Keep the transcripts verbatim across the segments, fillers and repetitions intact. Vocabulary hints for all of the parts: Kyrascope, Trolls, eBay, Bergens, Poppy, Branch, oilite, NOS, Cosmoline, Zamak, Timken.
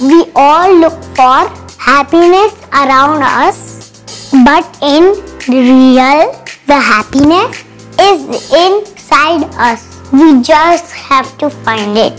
We all look for happiness around us, but in real, the happiness is inside us. We just have to find it.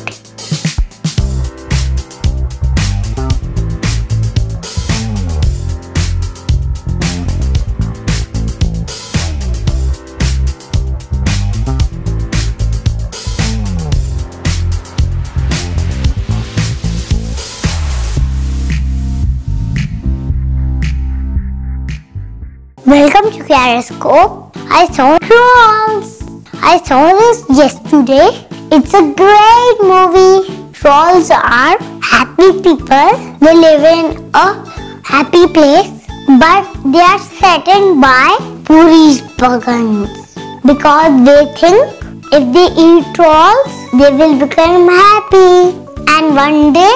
Welcome to Kyrascope. I saw Trolls. I saw this yesterday. It's a great movie. Trolls are happy people. They live in a happy place, but they are threatened by Puri's Bergens because they think if they eat trolls, they will become happy. And one day,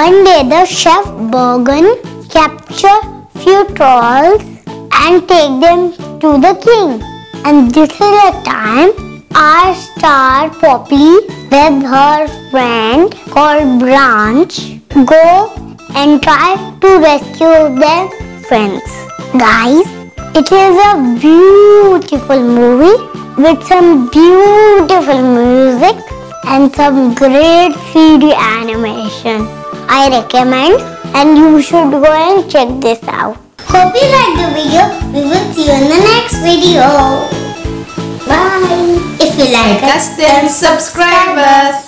one day the chef Bergen captures few trolls and take them to the king. And this is the time our star Poppy with her friend called Branch go and try to rescue their friends. Guys, it is a beautiful movie with some beautiful music and some great three D animation. I recommend and you should go and check this out. Hope you liked the video. We will see you in the next video. Bye. If you like us, then subscribe us.